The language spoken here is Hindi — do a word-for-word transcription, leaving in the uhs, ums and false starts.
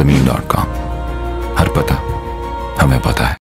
ज़मीन डॉट कॉम। हर पता हमें पता है।